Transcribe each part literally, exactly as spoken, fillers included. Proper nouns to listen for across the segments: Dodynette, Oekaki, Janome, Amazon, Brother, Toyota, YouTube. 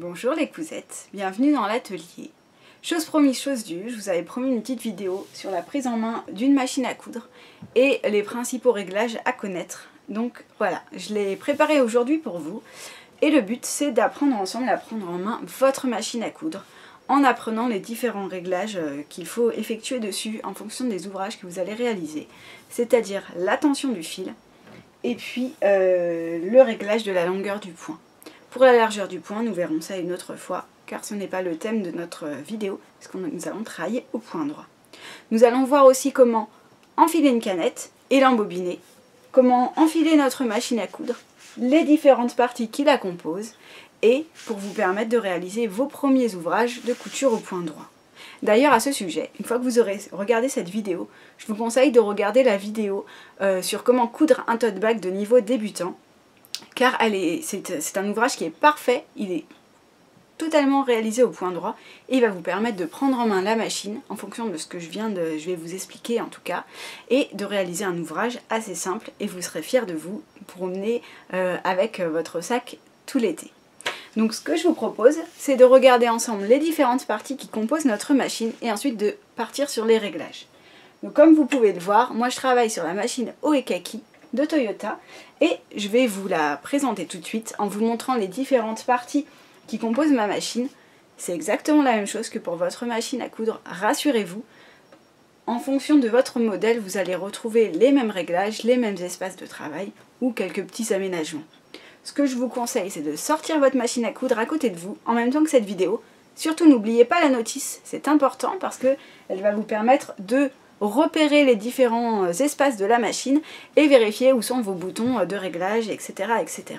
Bonjour les cousettes, bienvenue dans l'atelier. Chose promise, chose due, je vous avais promis une petite vidéo sur la prise en main d'une machine à coudre et les principaux réglages à connaître. Donc voilà, je l'ai préparée aujourd'hui pour vous et le but c'est d'apprendre ensemble à prendre en main votre machine à coudre en apprenant les différents réglages qu'il faut effectuer dessus en fonction des ouvrages que vous allez réaliser, c'est-à-dire la tension du fil et puis euh, le réglage de la longueur du point. Pour la largeur du point, nous verrons ça une autre fois, car ce n'est pas le thème de notre vidéo, parce que nous allons travailler au point droit. Nous allons voir aussi comment enfiler une canette et l'embobiner, comment enfiler notre machine à coudre, les différentes parties qui la composent, et pour vous permettre de réaliser vos premiers ouvrages de couture au point droit. D'ailleurs, à ce sujet, une fois que vous aurez regardé cette vidéo, je vous conseille de regarder la vidéo euh, sur comment coudre un tote bag de niveau débutant, car c'est un ouvrage qui est parfait, il est totalement réalisé au point droit et il va vous permettre de prendre en main la machine en fonction de ce que je viens de, je vais vous expliquer en tout cas, et de réaliser un ouvrage assez simple et vous serez fiers de vous promener euh, avec votre sac tout l'été. Donc ce que je vous propose, c'est de regarder ensemble les différentes parties qui composent notre machine et ensuite de partir sur les réglages. Donc comme vous pouvez le voir, moi je travaille sur la machine Oekaki de Toyota et je vais vous la présenter tout de suite en vous montrant les différentes parties qui composent ma machine. C'est exactement la même chose que pour votre machine à coudre, rassurez-vous. En fonction de votre modèle, vous allez retrouver les mêmes réglages, les mêmes espaces de travail ou quelques petits aménagements. Ce que je vous conseille, c'est de sortir votre machine à coudre à côté de vous en même temps que cette vidéo. Surtout n'oubliez pas la notice, c'est important parce qu'elle va vous permettre de repérer les différents espaces de la machine et vérifier où sont vos boutons de réglage, et cetera et cetera.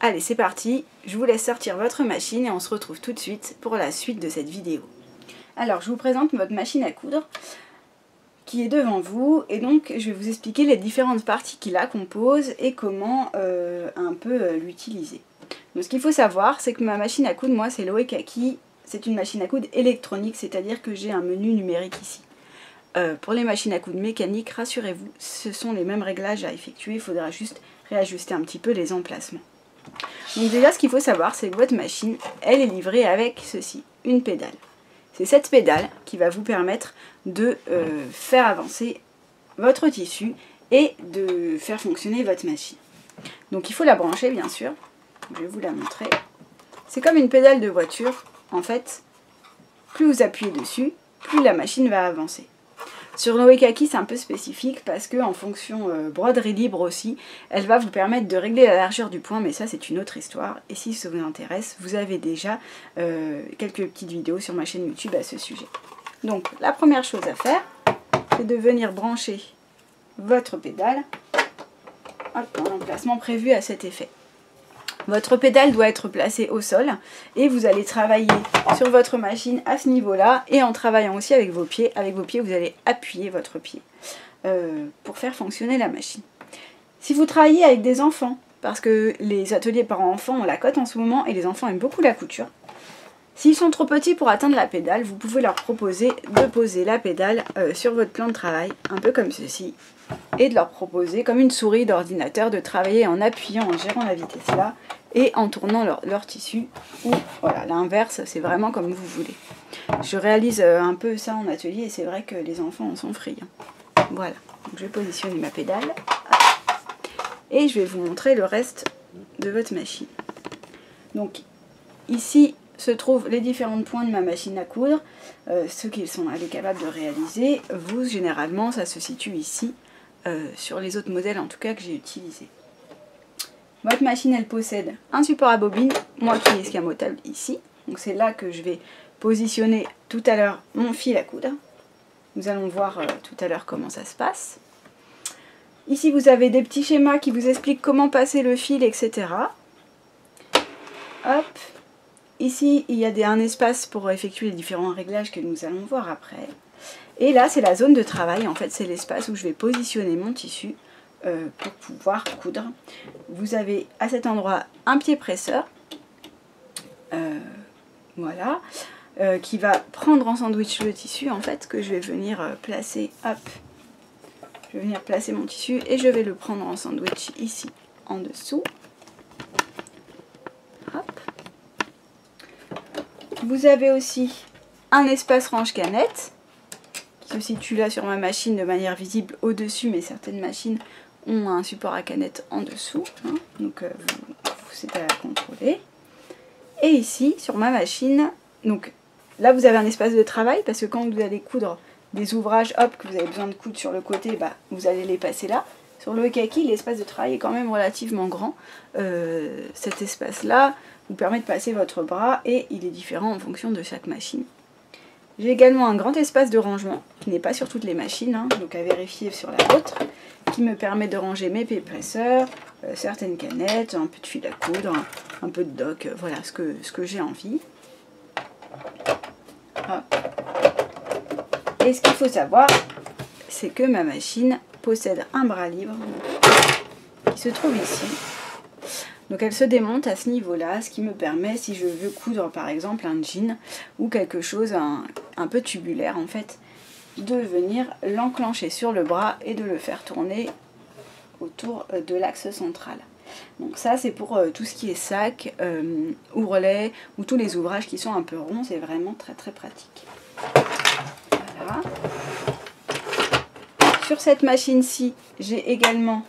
Allez, c'est parti, je vous laisse sortir votre machine et on se retrouve tout de suite pour la suite de cette vidéo. Alors, je vous présente votre machine à coudre qui est devant vous et donc je vais vous expliquer les différentes parties qui la composent et comment euh, un peu euh, l'utiliser. Donc, ce qu'il faut savoir, c'est que ma machine à coudre, moi, c'est l'Oekaki, c'est une machine à coudre électronique, c'est-à-dire que j'ai un menu numérique ici. Euh, pour les machines à coudre mécaniques, rassurez-vous, ce sont les mêmes réglages à effectuer, il faudra juste réajuster un petit peu les emplacements. Donc déjà, ce qu'il faut savoir, c'est que votre machine, elle est livrée avec ceci, une pédale. C'est cette pédale qui va vous permettre de euh, faire avancer votre tissu et de faire fonctionner votre machine. Donc il faut la brancher, bien sûr, je vais vous la montrer. C'est comme une pédale de voiture, en fait, plus vous appuyez dessus, plus la machine va avancer. Sur l'Oekaki, c'est un peu spécifique parce que en fonction euh, broderie libre aussi, elle va vous permettre de régler la largeur du point, mais ça c'est une autre histoire. Et si ça vous intéresse, vous avez déjà euh, quelques petites vidéos sur ma chaîne YouTube à ce sujet. Donc la première chose à faire, c'est de venir brancher votre pédale dans l'emplacement prévu à cet effet. Votre pédale doit être placée au sol et vous allez travailler sur votre machine à ce niveau-là et en travaillant aussi avec vos pieds. Avec vos pieds, vous allez appuyer votre pied euh, pour faire fonctionner la machine. Si vous travaillez avec des enfants, parce que les ateliers parents-enfants ont la cote en ce moment et les enfants aiment beaucoup la couture, s'ils sont trop petits pour atteindre la pédale, vous pouvez leur proposer de poser la pédale euh, sur votre plan de travail, un peu comme ceci, et de leur proposer, comme une souris d'ordinateur, de travailler en appuyant, en gérant la vitesse là, et en tournant leur, leur tissu, ou voilà, l'inverse, c'est vraiment comme vous voulez. Je réalise euh, un peu ça en atelier, et c'est vrai que les enfants en sont friands. Hein. Voilà, donc je vais positionner ma pédale, et je vais vous montrer le reste de votre machine. Donc, ici se trouvent les différents points de ma machine à coudre, euh, ceux qu'ils sont capables de réaliser. Vous, généralement, ça se situe ici, euh, sur les autres modèles en tout cas que j'ai utilisés. Votre machine, elle possède un support à bobine, moi qui est escamotable ici. Donc c'est là que je vais positionner tout à l'heure mon fil à coudre. Nous allons voir euh, tout à l'heure comment ça se passe. Ici, vous avez des petits schémas qui vous expliquent comment passer le fil, et cetera. Hop. Ici, il y a des, un espace pour effectuer les différents réglages que nous allons voir après. Et là, c'est la zone de travail. En fait, c'est l'espace où je vais positionner mon tissu euh, pour pouvoir coudre. Vous avez à cet endroit un pied presseur. Euh, voilà. Euh, qui va prendre en sandwich le tissu, en fait, que je vais venir euh, placer. Hop. Je vais venir placer mon tissu et je vais le prendre en sandwich ici, en dessous. Hop. Vous avez aussi un espace range-canette qui se situe là sur ma machine de manière visible au-dessus, mais certaines machines ont un support à canette en dessous, hein, donc euh, vous, vous êtes à contrôler. Et ici, sur ma machine, donc là vous avez un espace de travail parce que quand vous allez coudre des ouvrages, hop, que vous avez besoin de coudre sur le côté, bah, vous allez les passer là. Sur le Oekaki, l'espace de travail est quand même relativement grand. Euh, cet espace-là vous permet de passer votre bras et il est différent en fonction de chaque machine. J'ai également un grand espace de rangement, qui n'est pas sur toutes les machines, hein, donc à vérifier sur la vôtre, qui me permet de ranger mes pépresseurs, euh, certaines canettes, un peu de fil à coudre, un, un peu de doc, euh, voilà ce que, ce que j'ai envie. Hop. Et ce qu'il faut savoir, c'est que ma machine possède un bras libre qui se trouve ici. Donc elle se démonte à ce niveau-là, ce qui me permet, si je veux coudre par exemple un jean ou quelque chose un, un peu tubulaire en fait, de venir l'enclencher sur le bras et de le faire tourner autour de l'axe central. Donc ça c'est pour euh, tout ce qui est sac, euh, ourlet ou tous les ouvrages qui sont un peu ronds, c'est vraiment très très pratique. Voilà. Sur cette machine-ci, j'ai également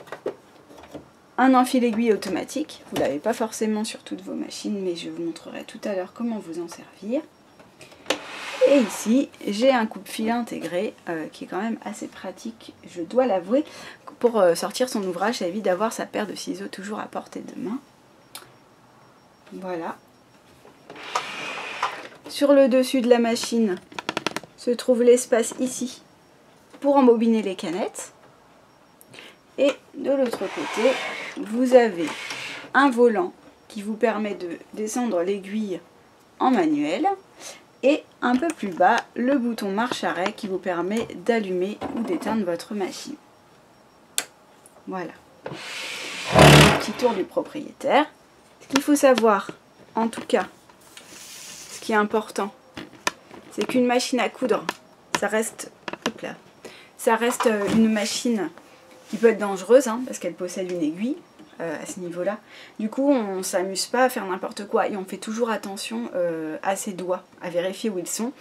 un enfile-aiguille automatique. Vous ne l'avez pas forcément sur toutes vos machines, mais je vous montrerai tout à l'heure comment vous en servir. Et ici, j'ai un coupe-fil intégré euh, qui est quand même assez pratique, je dois l'avouer. Pour euh, sortir son ouvrage, ça évite d'avoir sa paire de ciseaux toujours à portée de main. Voilà. Sur le dessus de la machine se trouve l'espace ici pour embobiner les canettes. Et de l'autre côté, vous avez un volant qui vous permet de descendre l'aiguille en manuel. Et un peu plus bas, le bouton marche-arrêt qui vous permet d'allumer ou d'éteindre votre machine. Voilà. Un petit tour du propriétaire. Ce qu'il faut savoir, en tout cas, ce qui est important, c'est qu'une machine à coudre, ça reste, hop là, ça reste une machine qui peut être dangereuse, hein, parce qu'elle possède une aiguille euh, à ce niveau-là. Du coup, on ne s'amuse pas à faire n'importe quoi et on fait toujours attention euh, à ses doigts, à vérifier où ils sont.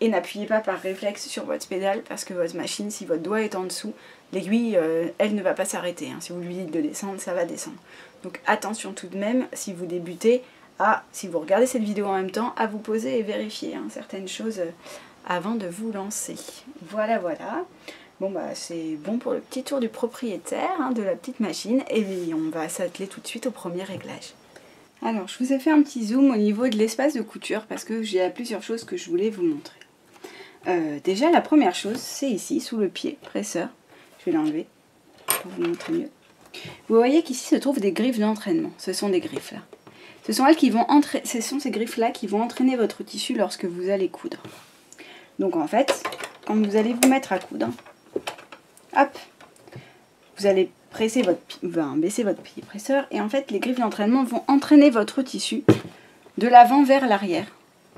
Et n'appuyez pas par réflexe sur votre pédale parce que votre machine, si votre doigt est en dessous, l'aiguille, euh, elle ne va pas s'arrêter. Hein. Si vous lui dites de descendre, ça va descendre. Donc attention tout de même, si vous débutez, à, si vous regardez cette vidéo en même temps, à vous poser et vérifier hein, certaines choses avant de vous lancer. Voilà, voilà. Bon bah c'est bon pour le petit tour du propriétaire hein, de la petite machine et on va s'atteler tout de suite au premier réglage. Alors je vous ai fait un petit zoom au niveau de l'espace de couture parce que j'ai plusieurs choses que je voulais vous montrer. Euh, déjà la première chose c'est ici sous le pied presseur, je vais l'enlever pour vous montrer mieux. Vous voyez qu'ici se trouvent des griffes d'entraînement, ce sont des griffes là. Ce sont, elles qui vont entra... ce sont ces griffes là qui vont entraîner votre tissu lorsque vous allez coudre. Donc en fait quand vous allez vous mettre à coudre, hop, vous allez presser votre, ben, baisser votre pied presseur et en fait les griffes d'entraînement vont entraîner votre tissu de l'avant vers l'arrière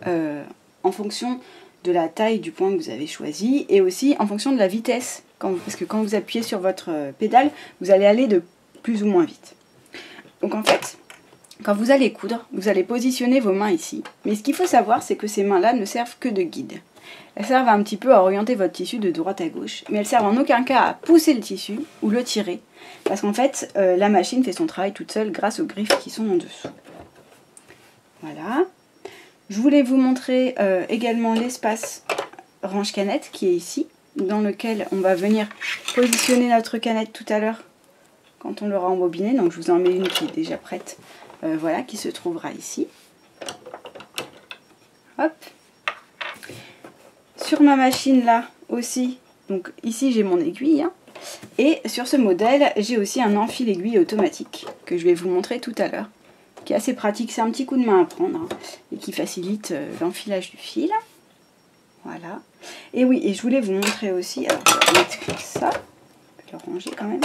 euh, en fonction de la taille du point que vous avez choisi et aussi en fonction de la vitesse quand vous, parce que quand vous appuyez sur votre pédale vous allez aller de plus ou moins vite. Donc en fait quand vous allez coudre vous allez positionner vos mains ici, mais ce qu'il faut savoir c'est que ces mains là ne servent que de guide. Elles servent un petit peu à orienter votre tissu de droite à gauche, mais elles servent en aucun cas à pousser le tissu ou le tirer, parce qu'en fait, euh, la machine fait son travail toute seule grâce aux griffes qui sont en dessous. Voilà. Je voulais vous montrer euh, également l'espace range-canette qui est ici, dans lequel on va venir positionner notre canette tout à l'heure quand on l'aura embobinée. Donc je vous en mets une qui est déjà prête, euh, voilà, qui se trouvera ici. Hop. Sur ma machine là aussi, donc ici j'ai mon aiguille hein, et sur ce modèle j'ai aussi un enfile aiguille automatique que je vais vous montrer tout à l'heure qui est assez pratique, c'est un petit coup de main à prendre hein, et qui facilite euh, l'enfilage du fil. Voilà. Et oui, et je voulais vous montrer aussi, alors je vais mettre ça, je vais le ranger quand même,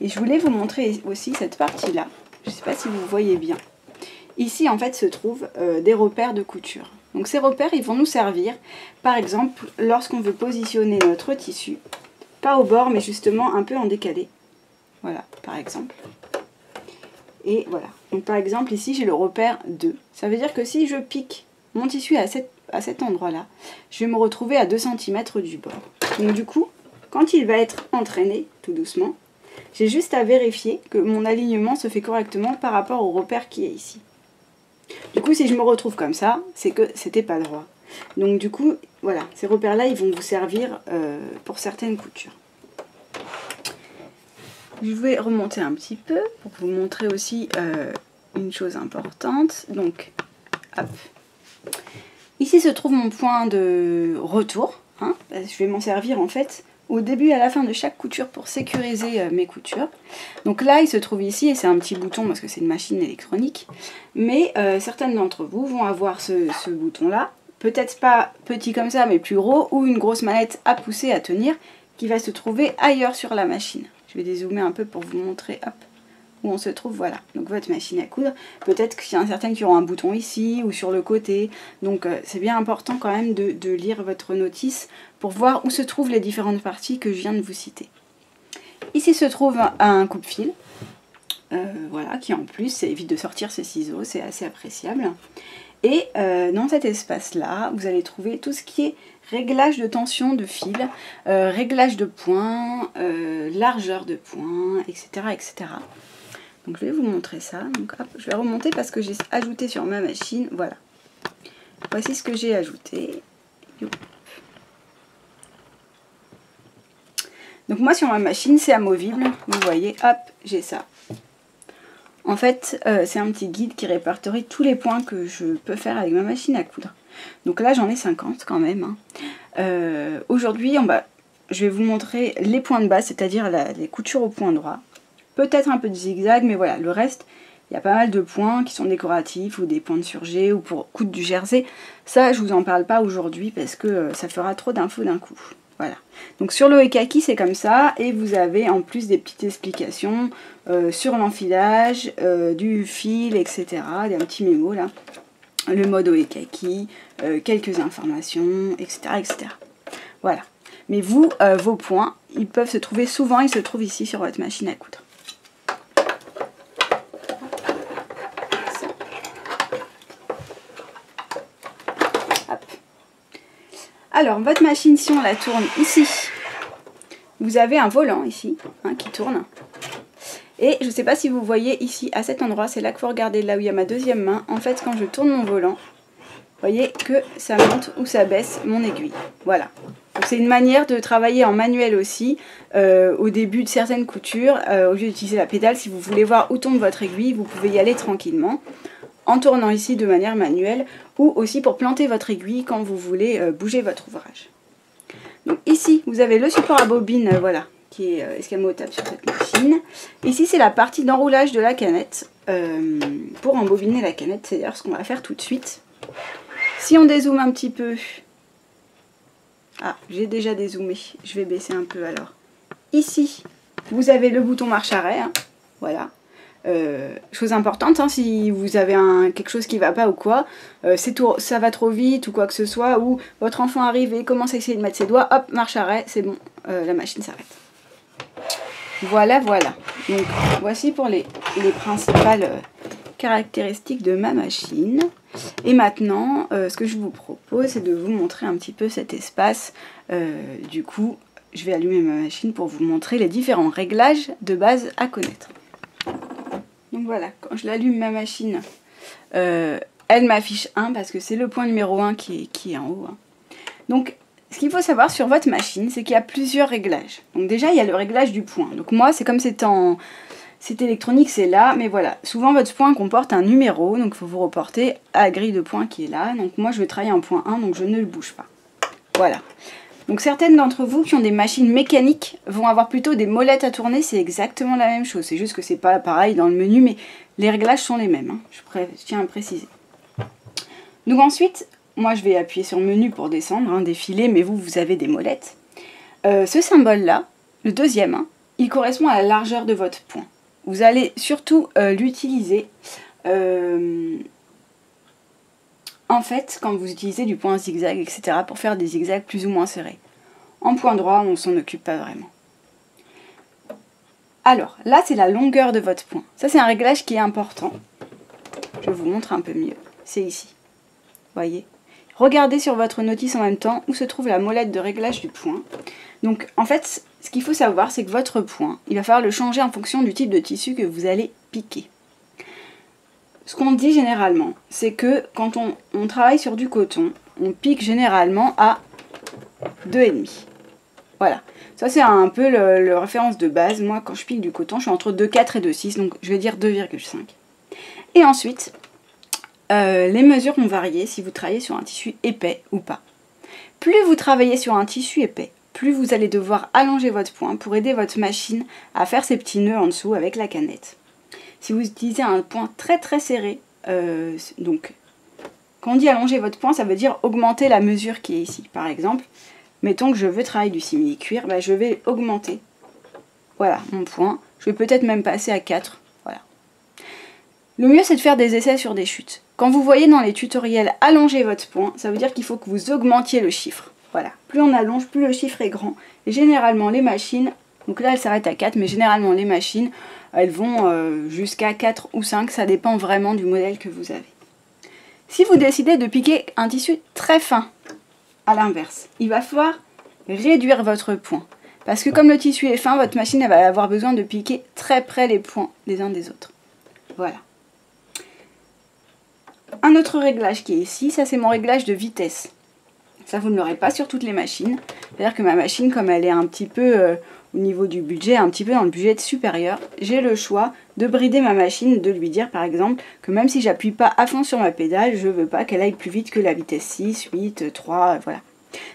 et je voulais vous montrer aussi cette partie là, je sais pas si vous voyez bien, ici en fait se trouvent euh, des repères de couture. Donc ces repères, ils vont nous servir, par exemple, lorsqu'on veut positionner notre tissu, pas au bord, mais justement un peu en décalé. Voilà, par exemple. Et voilà. Donc par exemple, ici, j'ai le repère deux. Ça veut dire que si je pique mon tissu est à, cette, à cet endroit-là, je vais me retrouver à deux centimètres du bord. Donc du coup, quand il va être entraîné, tout doucement, j'ai juste à vérifier que mon alignement se fait correctement par rapport au repère qui est ici. Du coup, si je me retrouve comme ça, c'est que c'était pas droit. Donc du coup, voilà, ces repères-là, ils vont vous servir euh, pour certaines coutures. Je vais remonter un petit peu pour vous montrer aussi euh, une chose importante. Donc, hop. Ici se trouve mon point de retour. Hein. Je vais m'en servir en fait au début et à la fin de chaque couture pour sécuriser euh, mes coutures. Donc là, il se trouve ici et c'est un petit bouton parce que c'est une machine électronique. Mais euh, certaines d'entre vous vont avoir ce, ce bouton-là. Peut-être pas petit comme ça, mais plus gros, ou une grosse manette à pousser, à tenir, qui va se trouver ailleurs sur la machine. Je vais dézoomer un peu pour vous montrer, hop, où on se trouve, voilà. Donc votre machine à coudre, peut-être qu'il y en a certaines qui auront un bouton ici, ou sur le côté. Donc euh, c'est bien important quand même de, de lire votre notice pour voir où se trouvent les différentes parties que je viens de vous citer. Ici se trouve un, un coupe-fil, euh, voilà, qui en plus évite de sortir ses ciseaux, c'est assez appréciable. Et euh, dans cet espace-là, vous allez trouver tout ce qui est réglage de tension de fil, euh, réglage de points, euh, largeur de points, et cetera, et cetera. Donc je vais vous montrer ça. Donc, hop, je vais remonter parce que j'ai ajouté sur ma machine. Voilà. Voici ce que j'ai ajouté. Donc moi sur ma machine, c'est amovible. Vous voyez, hop, j'ai ça. En fait, euh, c'est un petit guide qui répertorie tous les points que je peux faire avec ma machine à coudre. Donc là, j'en ai cinquante quand même. Hein. Euh, Aujourd'hui, je vais vous montrer les points de base, c'est-à-dire les coutures au point droit. Peut-être un peu de zigzag, mais voilà, le reste, il y a pas mal de points qui sont décoratifs ou des points de surjet ou pour coudre du jersey. Ça, je vous en parle pas aujourd'hui parce que euh, ça fera trop d'infos d'un coup. Voilà, donc sur le Oekaki c'est comme ça et vous avez en plus des petites explications euh, sur l'enfilage, euh, du fil, et cetera. Il y a un petit mémo là, le mode Oekaki, euh, quelques informations, et cetera, et cetera. Voilà, mais vous, euh, vos points, ils peuvent se trouver souvent, ils se trouvent ici sur votre machine à coudre. Alors, votre machine, si on la tourne ici, vous avez un volant ici, hein, qui tourne. Et je ne sais pas si vous voyez ici, à cet endroit, c'est là que vous regardez, là où il y a ma deuxième main. En fait, quand je tourne mon volant, vous voyez que ça monte ou ça baisse mon aiguille. Voilà. C'est une manière de travailler en manuel aussi, euh, au début de certaines coutures. Euh, au lieu d'utiliser la pédale, si vous voulez voir où tombe votre aiguille, vous pouvez y aller tranquillement. En tournant ici de manière manuelle ou aussi pour planter votre aiguille quand vous voulez euh, bouger votre ouvrage. Donc ici, vous avez le support à bobine euh, voilà, qui est euh, escamotable sur cette machine. Ici, c'est la partie d'enroulage de la canette euh, pour embobiner la canette. C'est d'ailleurs ce qu'on va faire tout de suite. Si on dézoome un petit peu... Ah, j'ai déjà dézoomé. Je vais baisser un peu alors. Ici, vous avez le bouton marche-arrêt. Hein, voilà. Euh, chose importante, hein, si vous avez un, quelque chose qui va pas ou quoi, euh, c'est tout, ça va trop vite ou quoi que ce soit, ou votre enfant arrive et commence à essayer de mettre ses doigts, hop, marche arrêt, c'est bon, euh, la machine s'arrête. Voilà, voilà. Donc voici pour les, les principales caractéristiques de ma machine. Et maintenant, euh, ce que je vous propose, c'est de vous montrer un petit peu cet espace. Euh, du coup, je vais allumer ma machine pour vous montrer les différents réglages de base à connaître. Donc voilà, quand je l'allume ma machine, euh, elle m'affiche un parce que c'est le point numéro un qui est, qui est en haut. Hein. Donc ce qu'il faut savoir sur votre machine, c'est qu'il y a plusieurs réglages. Donc déjà il y a le réglage du point. Donc moi c'est comme c'est en c'est électronique, c'est là, mais voilà. Souvent votre point comporte un numéro, donc il faut vous reporter à la grille de points qui est là. Donc moi je vais travailler en point un, donc je ne le bouge pas. Voilà. Donc certaines d'entre vous qui ont des machines mécaniques vont avoir plutôt des molettes à tourner, c'est exactement la même chose. C'est juste que c'est pas pareil dans le menu, mais les réglages sont les mêmes, hein. Je, pré... je tiens à préciser. Donc ensuite, moi je vais appuyer sur menu pour descendre, hein, défiler, mais vous, vous avez des molettes. Euh, ce symbole-là, le deuxième, hein, il correspond à la largeur de votre point. Vous allez surtout euh, l'utiliser... Euh... En fait, quand vous utilisez du point zigzag, et cetera, pour faire des zigzags plus ou moins serrés. En point droit, on s'en occupe pas vraiment. Alors, là, c'est la longueur de votre point. Ça, c'est un réglage qui est important. Je vous montre un peu mieux. C'est ici. voyez. Regardez sur votre notice en même temps où se trouve la molette de réglage du point. Donc en fait, ce qu'il faut savoir, c'est que votre point, il va falloir le changer en fonction du type de tissu que vous allez piquer. Ce qu'on dit généralement, c'est que quand on, on travaille sur du coton, on pique généralement à deux virgule cinq. Voilà, ça c'est un peu le, le référence de base. Moi, quand je pique du coton, je suis entre deux virgule quatre et deux virgule six, donc je vais dire deux virgule cinq. Et ensuite, euh, les mesures vont varier si vous travaillez sur un tissu épais ou pas. Plus vous travaillez sur un tissu épais, plus vous allez devoir allonger votre point pour aider votre machine à faire ses petits nœuds en dessous avec la canette. Si vous utilisez un point très très serré, euh, donc quand on dit allonger votre point, ça veut dire augmenter la mesure qui est ici. Par exemple, mettons que je veux travailler du simili-cuir, bah, je vais augmenter, voilà, mon point. Je vais peut-être même passer à quatre, voilà. Le mieux, c'est de faire des essais sur des chutes. Quand vous voyez dans les tutoriels allonger votre point, ça veut dire qu'il faut que vous augmentiez le chiffre. Voilà, plus on allonge, plus le chiffre est grand. Et généralement, les machines, donc là, elles s'arrêtent à quatre, mais généralement, les machines, elles vont euh, jusqu'à quatre ou cinq. Ça dépend vraiment du modèle que vous avez. Si vous décidez de piquer un tissu très fin, à l'inverse, il va falloir réduire votre point. Parce que comme le tissu est fin, votre machine elle va avoir besoin de piquer très près les points les uns des autres. Voilà. Un autre réglage qui est ici, ça c'est mon réglage de vitesse. Ça, vous ne l'aurez pas sur toutes les machines. C'est-à-dire que ma machine, comme elle est un petit peu euh, au niveau du budget, un petit peu dans le budget supérieur, j'ai le choix de brider ma machine, de lui dire par exemple que même si j'appuie pas à fond sur ma pédale, je veux pas qu'elle aille plus vite que la vitesse six, huit, trois, voilà.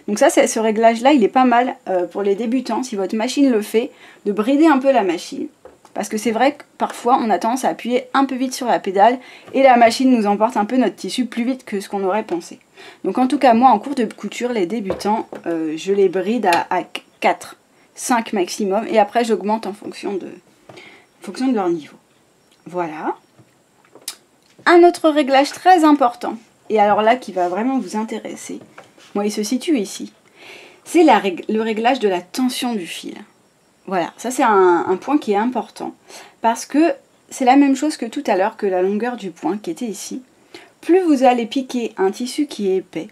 Donc ça, ce réglage-là, il est pas mal euh, pour les débutants, si votre machine le fait, de brider un peu la machine. Parce que c'est vrai que parfois, on a tendance à appuyer un peu vite sur la pédale et la machine nous emporte un peu notre tissu plus vite que ce qu'on aurait pensé. Donc en tout cas, moi, en cours de couture, les débutants, euh, je les bride à, à quatre, cinq maximum. Et après, j'augmente en fonction de, en fonction de leur niveau. Voilà. Un autre réglage très important, et alors là, qui va vraiment vous intéresser, moi, il se situe ici. C'est rég le réglage de la tension du fil. Voilà, ça c'est un, un point qui est important. Parce que c'est la même chose que tout à l'heure, que la longueur du point qui était ici. Plus vous allez piquer un tissu qui est épais,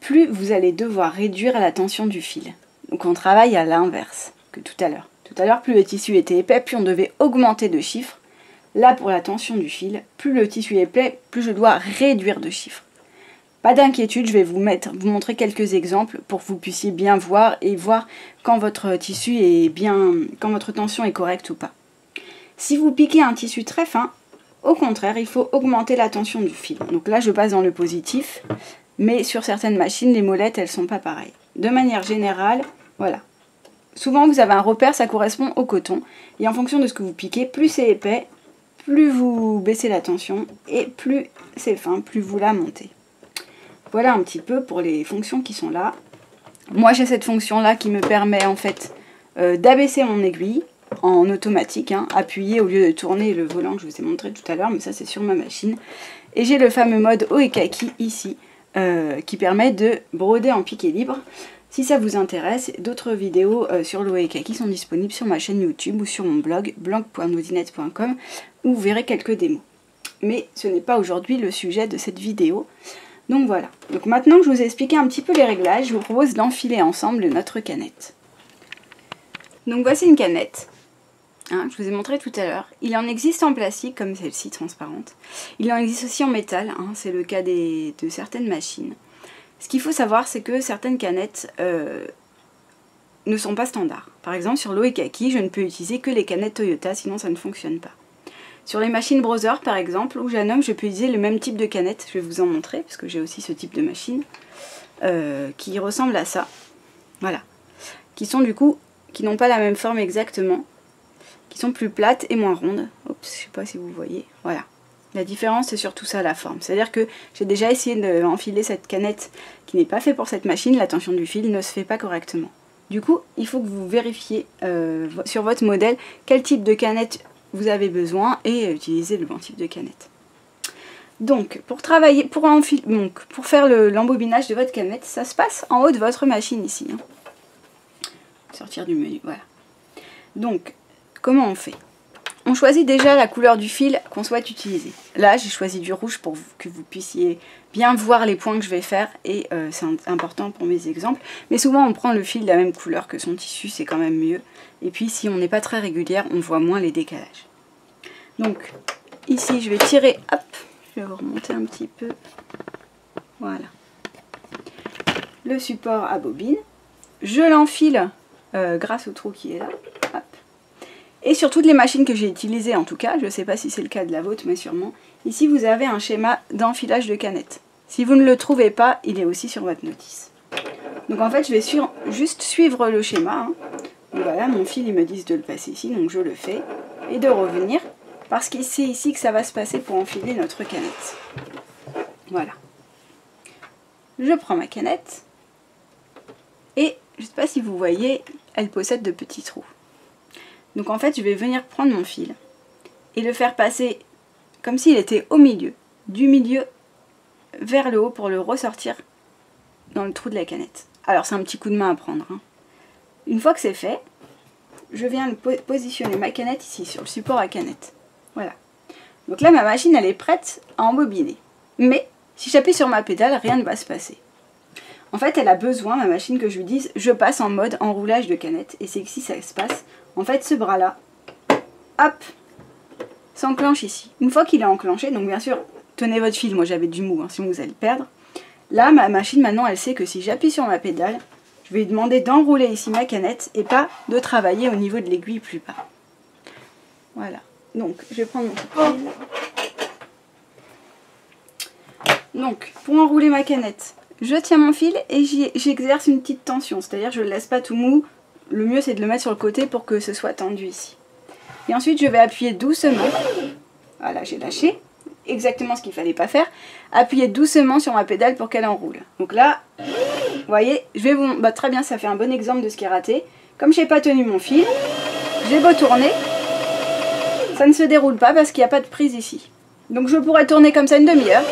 plus vous allez devoir réduire la tension du fil. Donc on travaille à l'inverse que tout à l'heure. Tout à l'heure, plus le tissu était épais, plus on devait augmenter de chiffres. Là, pour la tension du fil, plus le tissu est épais, plus je dois réduire de chiffres. Pas d'inquiétude, je vais vous, mettre, vous montrer quelques exemples pour que vous puissiez bien voir et voir quand votre tissu est bien, quand votre tension est correcte ou pas. Si vous piquez un tissu très fin, au contraire, il faut augmenter la tension du fil. Donc là, je passe dans le positif, mais sur certaines machines, les molettes, elles sont pas pareilles. De manière générale, voilà. Souvent, vous avez un repère, ça correspond au coton. Et en fonction de ce que vous piquez, plus c'est épais, plus vous baissez la tension, et plus c'est fin, plus vous la montez. Voilà un petit peu pour les fonctions qui sont là. Moi, j'ai cette fonction-là qui me permet en fait euh, d'abaisser mon aiguille, en automatique, hein, appuyer au lieu de tourner le volant que je vous ai montré tout à l'heure, mais ça c'est sur ma machine. Et j'ai le fameux mode Oekaki ici, euh, qui permet de broder en piqué libre. Si ça vous intéresse, d'autres vidéos euh, sur l'Oekaki sont disponibles sur ma chaîne YouTube ou sur mon blog, blog point dodynette point com, où vous verrez quelques démos. Mais ce n'est pas aujourd'hui le sujet de cette vidéo. Donc voilà. Donc maintenant que je vous ai expliqué un petit peu les réglages, je vous propose d'enfiler ensemble notre canette. Donc voici une canette. Hein, je vous ai montré tout à l'heure. Il en existe en plastique, comme celle-ci, transparente. Il en existe aussi en métal, hein, c'est le cas des, de certaines machines. Ce qu'il faut savoir, c'est que certaines canettes euh, ne sont pas standards. Par exemple, sur l'Oekaki, je ne peux utiliser que les canettes Toyota, sinon ça ne fonctionne pas. Sur les machines Brother, par exemple, ou Janome, je peux utiliser le même type de canette. Je vais vous en montrer, parce que j'ai aussi ce type de machine, euh, qui ressemble à ça. Voilà. Qui sont du coup, qui n'ont pas la même forme exactement, qui sont plus plates et moins rondes. Oups, je sais pas si vous voyez. Voilà. La différence, c'est surtout ça, la forme. C'est-à-dire que j'ai déjà essayé d'enfiler cette canette qui n'est pas faite pour cette machine. La tension du fil ne se fait pas correctement. Du coup, il faut que vous vérifiez euh, sur votre modèle quel type de canette vous avez besoin et utiliser le bon type de canette. Donc, pour travailler, pour, enfiler, donc, pour faire l'embobinage le, de votre canette, ça se passe en haut de votre machine ici. Hein. Sortir du menu, voilà. Donc, comment on fait? On choisit déjà la couleur du fil qu'on souhaite utiliser. Là, j'ai choisi du rouge pour que vous puissiez bien voir les points que je vais faire et euh, c'est important pour mes exemples. Mais souvent, on prend le fil de la même couleur que son tissu, c'est quand même mieux. Et puis, si on n'est pas très régulière, on voit moins les décalages. Donc, ici, je vais tirer, hop, je vais vous remonter un petit peu. Voilà. Le support à bobine. Je l'enfile euh, grâce au trou qui est là. Hop. Et sur toutes les machines que j'ai utilisées en tout cas, je ne sais pas si c'est le cas de la vôtre mais sûrement, ici vous avez un schéma d'enfilage de canette. Si vous ne le trouvez pas, il est aussi sur votre notice. Donc en fait je vais sur, juste suivre le schéma. Hein. Donc voilà, mon fil, ils me disent de le passer ici, donc je le fais. Et de revenir, parce que c'est ici que ça va se passer pour enfiler notre canette. Voilà. Je prends ma canette. Et je ne sais pas si vous voyez, elle possède de petits trous. Donc en fait, je vais venir prendre mon fil et le faire passer comme s'il était au milieu, du milieu vers le haut pour le ressortir dans le trou de la canette. Alors c'est un petit coup de main à prendre. Hein. Une fois que c'est fait, je viens positionner ma canette ici, sur le support à canette. Voilà. Donc là, ma machine, elle est prête à embobiner. Mais si j'appuie sur ma pédale, rien ne va se passer. En fait, elle a besoin, ma machine, que je lui dise, je passe en mode enroulage de canette. Et c'est que si ça se passe, en fait, ce bras-là, hop, s'enclenche ici. Une fois qu'il est enclenché, donc bien sûr, tenez votre fil, moi j'avais du mou, hein, sinon vous allez le perdre. Là, ma machine, maintenant, elle sait que si j'appuie sur ma pédale, je vais lui demander d'enrouler ici ma canette et pas de travailler au niveau de l'aiguille plus bas. Voilà. Donc, je vais prendre mon petit fil. Donc, pour enrouler ma canette, je tiens mon fil et j'exerce une petite tension, c'est-à-dire je ne le laisse pas tout mou, le mieux c'est de le mettre sur le côté pour que ce soit tendu ici. Et ensuite je vais appuyer doucement, voilà j'ai lâché, exactement ce qu'il ne fallait pas faire, appuyer doucement sur ma pédale pour qu'elle enroule. Donc là, vous voyez, je vais vous... Bah, très bien, ça fait un bon exemple de ce qui est raté. Comme je n'ai pas tenu mon fil, j'ai beau tourner, ça ne se déroule pas parce qu'il n'y a pas de prise ici. Donc je pourrais tourner comme ça une demi-heure,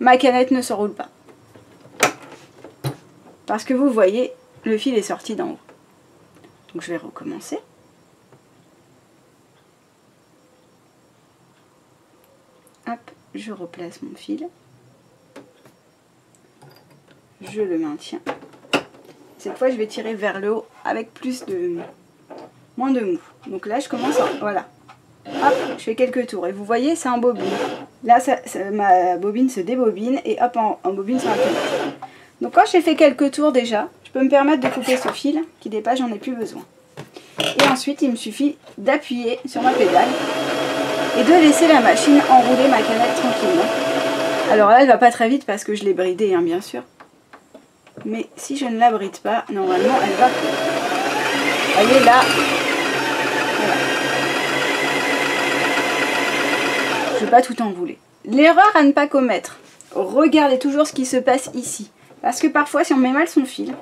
ma canette ne s'enroule pas. Parce que vous voyez, le fil est sorti d'en haut. Donc je vais recommencer. Hop, je replace mon fil. Je le maintiens. Cette fois, je vais tirer vers le haut avec plus de... moins de mou. Donc là, je commence à... Voilà. Hop, je fais quelques tours. Et vous voyez, ça embobine. Là, ça, ça, ma bobine se débobine. Et hop, en, en bobine, ça embobine. Donc quand j'ai fait quelques tours déjà, je peux me permettre de couper ce fil qui dépasse, j'en ai plus besoin. Et ensuite, il me suffit d'appuyer sur ma pédale et de laisser la machine enrouler ma canette tranquillement. Alors là, elle va pas très vite parce que je l'ai bridée, hein, bien sûr. Mais si je ne la bride pas, normalement, elle va... Vous voyez là, voilà. Je ne vais pas tout enrouler. L'erreur à ne pas commettre, regardez toujours ce qui se passe ici. Parce que parfois, si on met mal son fil,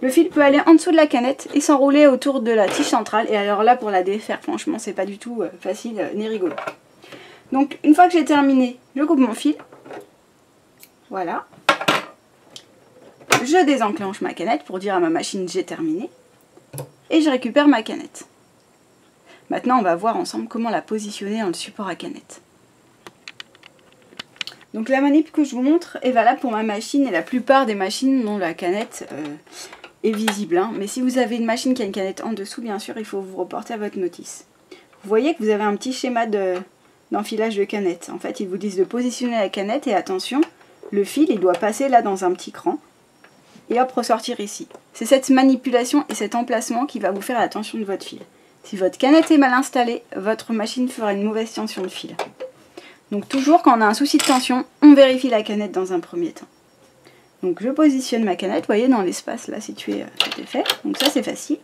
le fil peut aller en dessous de la canette et s'enrouler autour de la tige centrale. Et alors là, pour la défaire, franchement, c'est pas du tout facile ni rigolo. Donc, une fois que j'ai terminé, je coupe mon fil. Voilà. Je désenclenche ma canette pour dire à ma machine, j'ai terminé. Et je récupère ma canette. Maintenant, on va voir ensemble comment la positionner dans le support à canette. Donc la manip que je vous montre est valable pour ma machine et la plupart des machines dont la canette euh, est visible. Hein. Mais si vous avez une machine qui a une canette en dessous, bien sûr, il faut vous reporter à votre notice. Vous voyez que vous avez un petit schéma de, d'enfilage de canette. En fait, ils vous disent de positionner la canette et attention, le fil, il doit passer là dans un petit cran et hop, ressortir ici. C'est cette manipulation et cet emplacement qui va vous faire la tension de votre fil. Si votre canette est mal installée, votre machine fera une mauvaise tension de fil. Donc toujours quand on a un souci de tension, on vérifie la canette dans un premier temps. Donc je positionne ma canette, vous voyez dans l'espace là situé, euh, tout est fait. Donc ça c'est facile.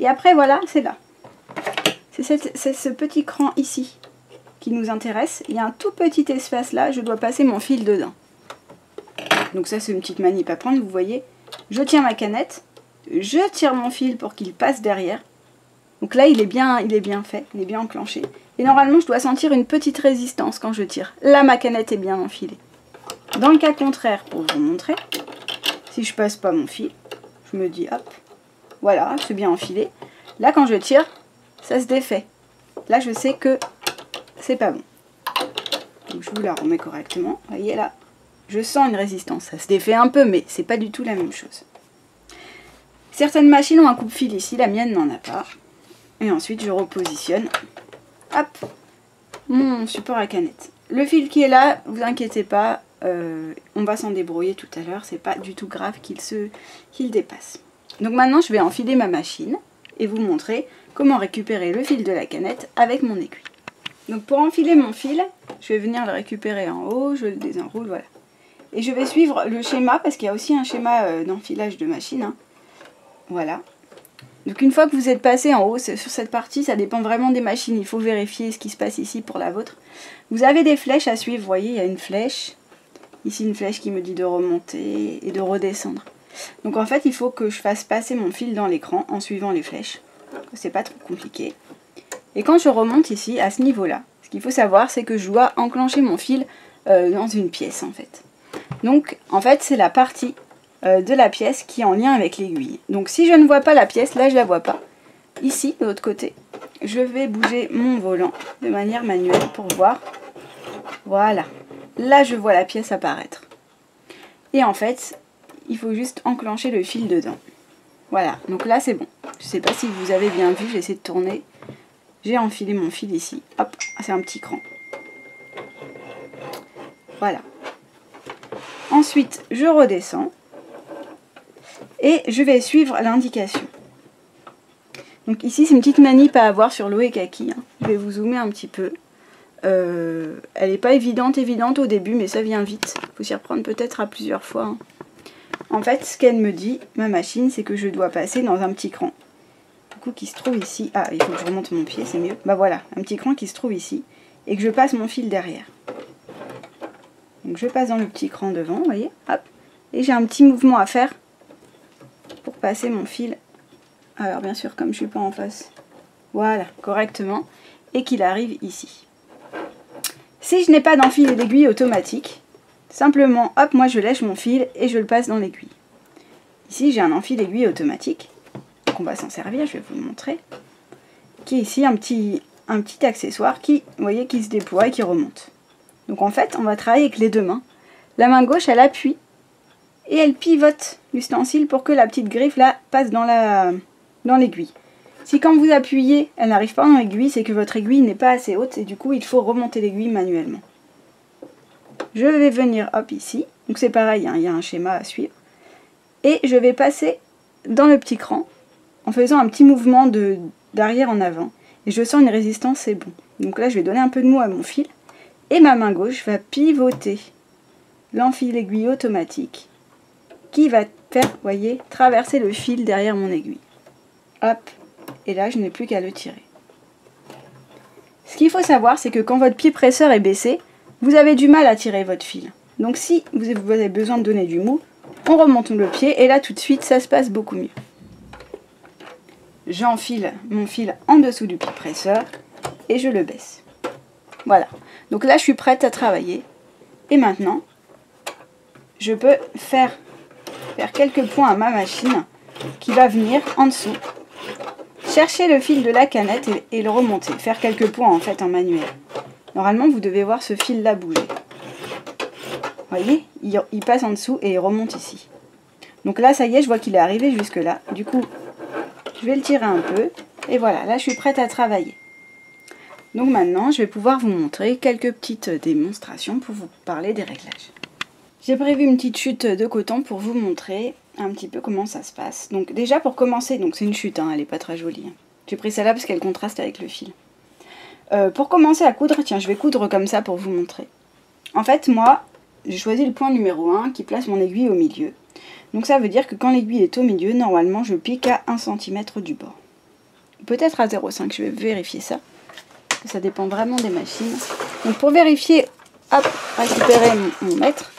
Et après voilà, c'est là. C'est ce petit cran ici qui nous intéresse. Il y a un tout petit espace là, je dois passer mon fil dedans. Donc ça c'est une petite manip à prendre, vous voyez. Je tiens ma canette, je tire mon fil pour qu'il passe derrière. Donc là il est bien, il est bien fait, il est bien enclenché. Et normalement, je dois sentir une petite résistance quand je tire. Là, ma canette est bien enfilée. Dans le cas contraire, pour vous montrer, si je passe pas mon fil, je me dis hop, voilà, c'est bien enfilé. Là, quand je tire, ça se défait. Là, je sais que c'est pas bon. Donc, je vous la remets correctement. Vous voyez là, je sens une résistance. Ça se défait un peu, mais c'est pas du tout la même chose. Certaines machines ont un coupe-fil ici. La mienne n'en a pas. Et ensuite, je repositionne. Hop, mon support à canette. Le fil qui est là, vous inquiétez pas. Euh, on va s'en débrouiller tout à l'heure. C'est pas du tout grave qu'il se, qu'il dépasse. Donc maintenant, je vais enfiler ma machine et vous montrer comment récupérer le fil de la canette avec mon aiguille. Donc pour enfiler mon fil, je vais venir le récupérer en haut, je le désenroule, voilà. Et je vais suivre le schéma, parce qu'il y a aussi un schéma d'enfilage de machine, hein. Voilà. Donc une fois que vous êtes passé en haut, sur cette partie, ça dépend vraiment des machines, il faut vérifier ce qui se passe ici pour la vôtre. Vous avez des flèches à suivre, vous voyez, il y a une flèche, ici une flèche qui me dit de remonter et de redescendre. Donc en fait, il faut que je fasse passer mon fil dans l'écran en suivant les flèches. C'est pas trop compliqué. Et quand je remonte ici, à ce niveau-là, ce qu'il faut savoir, c'est que je dois enclencher mon fil euh, dans une pièce, en fait. Donc, en fait, c'est la partie euh, de la pièce qui est en lien avec l'aiguille. Donc, si je ne vois pas la pièce, là, je la vois pas. Ici, de l'autre côté, je vais bouger mon volant de manière manuelle pour voir. Voilà. Là, je vois la pièce apparaître. Et en fait, il faut juste enclencher le fil dedans. Voilà, donc là c'est bon. Je ne sais pas si vous avez bien vu, j'essaie de tourner. J'ai enfilé mon fil ici. Hop, c'est un petit cran. Voilà. Ensuite, je redescends. Et je vais suivre l'indication. Donc ici, c'est une petite manip à avoir sur l'Oekaki. Hein. Je vais vous zoomer un petit peu. Euh, elle n'est pas évidente, évidente au début, mais ça vient vite. Il faut s'y reprendre peut-être à plusieurs fois. Hein. En fait, ce qu'elle me dit, ma machine, c'est que je dois passer dans un petit cran. Du coup, qui se trouve ici. Ah, il faut que je remonte mon pied, c'est mieux. Bah voilà, un petit cran qui se trouve ici. Et que je passe mon fil derrière. Donc je passe dans le petit cran devant, vous voyez. Hop. Et j'ai un petit mouvement à faire pour passer mon fil. Alors bien sûr, comme je suis pas en face. Voilà, correctement. Et qu'il arrive ici. Si je n'ai pas d'enfilé d'aiguille automatique... Simplement, hop, moi je lèche mon fil et je le passe dans l'aiguille. Ici, j'ai un enfil d'aiguille automatique, donc on va s'en servir, je vais vous le montrer, qui est ici un petit, un petit accessoire qui, vous voyez, qui se déploie et qui remonte. Donc en fait, on va travailler avec les deux mains. La main gauche, elle appuie et elle pivote l'ustensile pour que la petite griffe, là, passe dans la, dans l'aiguille. Si quand vous appuyez, elle n'arrive pas dans l'aiguille, c'est que votre aiguille n'est pas assez haute et du coup, il faut remonter l'aiguille manuellement. Je vais venir, hop, ici. Donc c'est pareil, hein, il y a un schéma à suivre. Et je vais passer dans le petit cran en faisant un petit mouvement de d'arrière en avant. Et je sens une résistance, c'est bon. Donc là, je vais donner un peu de mou à mon fil. Et ma main gauche va pivoter l'enfil aiguille automatique qui va faire, vous voyez, traverser le fil derrière mon aiguille. Hop. Et là, je n'ai plus qu'à le tirer. Ce qu'il faut savoir, c'est que quand votre pied presseur est baissé, vous avez du mal à tirer votre fil. Donc si vous avez besoin de donner du mou, on remonte le pied et là tout de suite ça se passe beaucoup mieux. J'enfile mon fil en dessous du pied presseur et je le baisse. Voilà. Donc là je suis prête à travailler. Et maintenant, je peux faire, faire quelques points à ma machine qui va venir en dessous. Chercher le fil de la canette et, et le remonter. Faire quelques points en fait en manuel. Normalement, vous devez voir ce fil-là bouger. Vous voyez, il, il passe en dessous et il remonte ici. Donc là, ça y est, je vois qu'il est arrivé jusque-là. Du coup, je vais le tirer un peu. Et voilà, là, je suis prête à travailler. Donc maintenant, je vais pouvoir vous montrer quelques petites démonstrations pour vous parler des réglages. J'ai prévu une petite chute de coton pour vous montrer un petit peu comment ça se passe. Donc déjà, pour commencer, donc c'est une chute, hein, elle n'est pas très jolie. J'ai pris celle-là parce qu'elle contraste avec le fil. Euh, pour commencer à coudre, tiens, je vais coudre comme ça pour vous montrer. En fait, moi, j'ai choisi le point numéro un qui place mon aiguille au milieu. Donc ça veut dire que quand l'aiguille est au milieu, normalement, je pique à un centimètre du bord. Peut-être à zéro virgule cinq, je vais vérifier ça. Ça dépend vraiment des machines. Donc pour vérifier, hop, récupérer mon, mon mètre.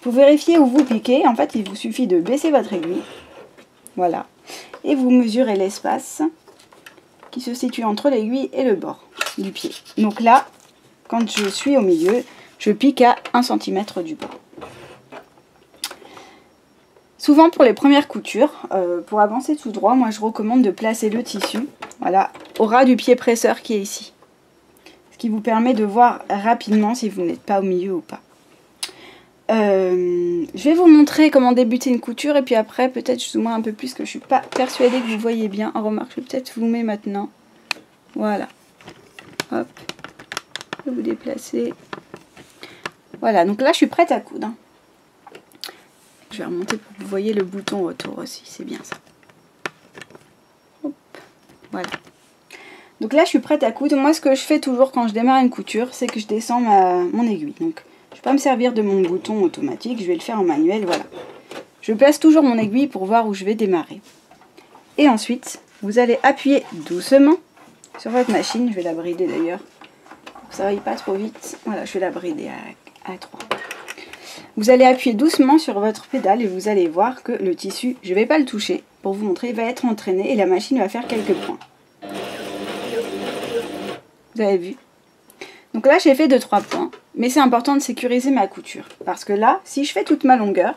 Pour vérifier où vous piquez, en fait, il vous suffit de baisser votre aiguille. Voilà. Et vous mesurez l'espace qui se situe entre l'aiguille et le bord du pied. Donc là, quand je suis au milieu, je pique à un centimètre du bord. Souvent pour les premières coutures, euh, pour avancer tout droit, moi je recommande de placer le tissu, voilà, au ras du pied presseur qui est ici. qui vous permet de voir rapidement si vous n'êtes pas au milieu ou pas. Euh, je vais vous montrer comment débuter une couture et puis après peut-être je zoome un peu plus, que je suis pas persuadée que vous voyez bien. En remarque, je vais peut-être vous mettre maintenant. Voilà. Hop. Je vais vous déplacer. Voilà, donc là je suis prête à coudre. Je vais remonter pour que vous voyez le bouton retour aussi, c'est bien ça. Hop. Voilà. Donc là je suis prête à coudre. Moi ce que je fais toujours quand je démarre une couture, c'est que je descends ma, mon aiguille. Donc je ne vais pas me servir de mon bouton automatique, je vais le faire en manuel, voilà. Je place toujours mon aiguille pour voir où je vais démarrer. Et ensuite, vous allez appuyer doucement sur votre machine. Je vais la brider d'ailleurs, pour que ça aille pas trop vite. Voilà, je vais la brider à, à trois. Vous allez appuyer doucement sur votre pédale et vous allez voir que le tissu, je ne vais pas le toucher. Pour vous montrer, il va être entraîné et la machine va faire quelques points. Vous avez vu ? Donc là, j'ai fait deux trois points, mais c'est important de sécuriser ma couture. Parce que là, si je fais toute ma longueur,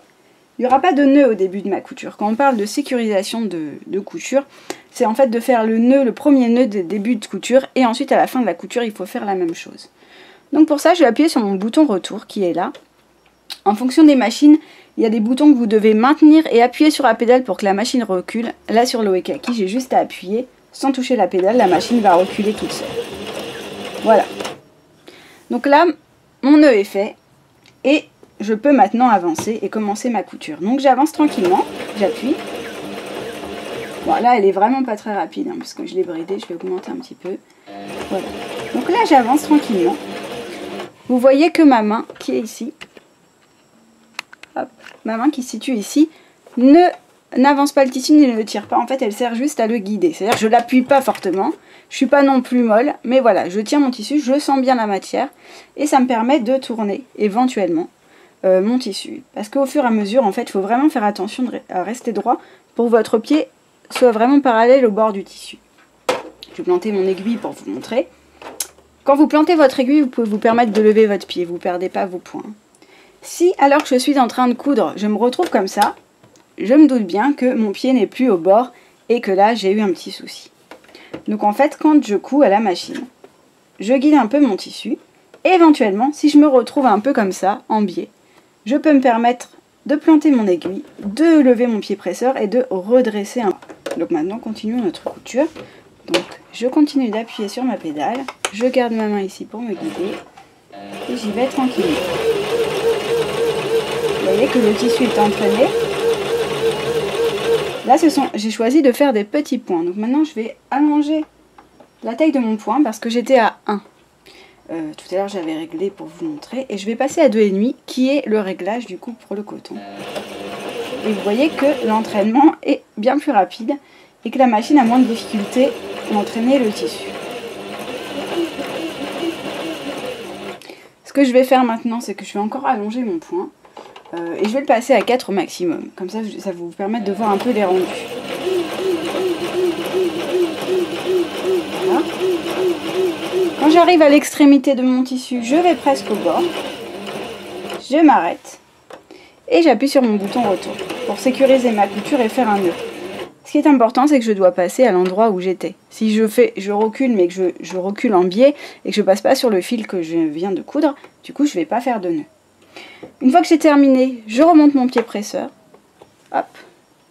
il n'y aura pas de nœud au début de ma couture. Quand on parle de sécurisation de, de couture, c'est en fait de faire le nœud, le premier nœud des débuts de couture, et ensuite à la fin de la couture, il faut faire la même chose. Donc pour ça, je vais appuyer sur mon bouton retour qui est là. En fonction des machines, il y a des boutons que vous devez maintenir et appuyer sur la pédale pour que la machine recule. Là, sur l'Oekaki, j'ai juste à appuyer. Sans toucher la pédale, la machine va reculer toute seule. Voilà. Donc là, mon nœud est fait et je peux maintenant avancer et commencer ma couture. Donc j'avance tranquillement, j'appuie. Bon, là, elle est vraiment pas très rapide hein, parce que je l'ai bridée, je vais augmenter un petit peu. Voilà. Donc là, j'avance tranquillement. Vous voyez que ma main qui est ici, hop, ma main qui se situe ici, ne n'avance pas le tissu ni ne le tire pas. En fait, elle sert juste à le guider. C'est-à-dire que je l'appuie pas fortement. Je suis pas non plus molle, mais voilà, je tiens mon tissu, je sens bien la matière et ça me permet de tourner éventuellement euh, mon tissu. Parce qu'au fur et à mesure, en fait, il faut vraiment faire attention de re- à rester droit pour que votre pied soit vraiment parallèle au bord du tissu. Je vais planter mon aiguille pour vous montrer. Quand vous plantez votre aiguille, vous pouvez vous permettre de lever votre pied, vous ne perdez pas vos points. Si, alors que je suis en train de coudre, je me retrouve comme ça, je me doute bien que mon pied n'est plus au bord et que là, j'ai eu un petit souci. Donc en fait, quand je couds à la machine, je guide un peu mon tissu. Et éventuellement, si je me retrouve un peu comme ça, en biais, je peux me permettre de planter mon aiguille, de lever mon pied presseur et de redresser un peu. Donc maintenant, continuons notre couture. Donc je continue d'appuyer sur ma pédale. Je garde ma main ici pour me guider. Et j'y vais tranquillement. Vous voyez que le tissu est entraîné. Là, ce sont, j'ai choisi de faire des petits points. Donc maintenant, je vais allonger la taille de mon point parce que j'étais à un. Euh, tout à l'heure, j'avais réglé pour vous montrer. Et je vais passer à deux virgule cinq qui est le réglage du coup pour le coton. Et vous voyez que l'entraînement est bien plus rapide et que la machine a moins de difficultés à entraîner le tissu. Ce que je vais faire maintenant, c'est que je vais encore allonger mon point. Euh, et je vais le passer à quatre au maximum. Comme ça, ça va vous permettre de voir un peu les rendus. Voilà. Quand j'arrive à l'extrémité de mon tissu, je vais presque au bord. Je m'arrête. Et j'appuie sur mon bouton retour pour sécuriser ma couture et faire un nœud. Ce qui est important, c'est que je dois passer à l'endroit où j'étais. Si je fais, je recule, mais que je, je recule en biais et que je passe pas sur le fil que je viens de coudre, du coup, je ne vais pas faire de nœud. Une fois que j'ai terminé, je remonte mon pied presseur. Hop,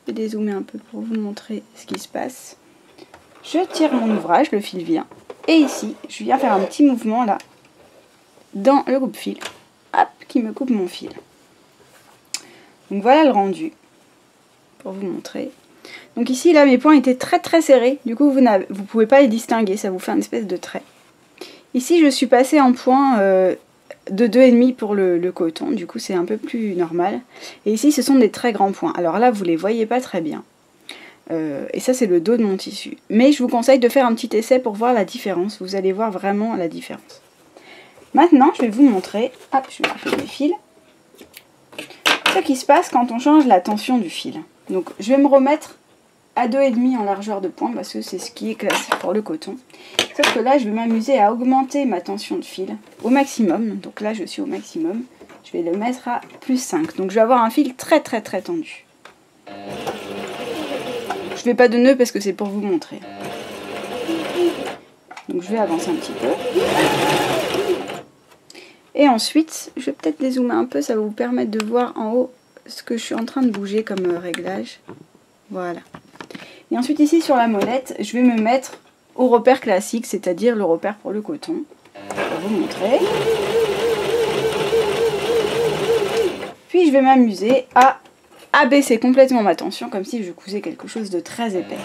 je vais dézoomer un peu pour vous montrer ce qui se passe. Je tire mon ouvrage, le fil vient. Et ici, je viens faire un petit mouvement là, dans le coupe-fil. Hop, qui me coupe mon fil. Donc voilà le rendu, pour vous montrer. Donc ici, là, mes points étaient très très serrés. Du coup, vous ne pouvez pas les distinguer, ça vous fait une espèce de trait. Ici, je suis passée en point... Euh, de deux virgule cinq pour le, le coton, du coup c'est un peu plus normal. Et ici ce sont des très grands points, alors là vous les voyez pas très bien. Euh, et ça c'est le dos de mon tissu. Mais je vous conseille de faire un petit essai pour voir la différence, vous allez voir vraiment la différence. Maintenant je vais vous montrer, hop je vais couper mes fils, ce qui se passe quand on change la tension du fil. Donc je vais me remettre à deux virgule cinq en largeur de point parce que c'est ce qui est classique pour le coton. Sauf que là, je vais m'amuser à augmenter ma tension de fil au maximum. Donc là, je suis au maximum. Je vais le mettre à plus cinq. Donc je vais avoir un fil très très très tendu. Je fais pas de nœud parce que c'est pour vous montrer. Donc je vais avancer un petit peu. Et ensuite, je vais peut-être dézoomer un peu, ça va vous permettre de voir en haut ce que je suis en train de bouger comme réglage. Voilà. Et ensuite ici sur la molette, je vais me mettre au repère classique, c'est-à-dire le repère pour le coton. Je vais vous montrer. Puis je vais m'amuser à abaisser complètement ma tension, comme si je cousais quelque chose de très épais.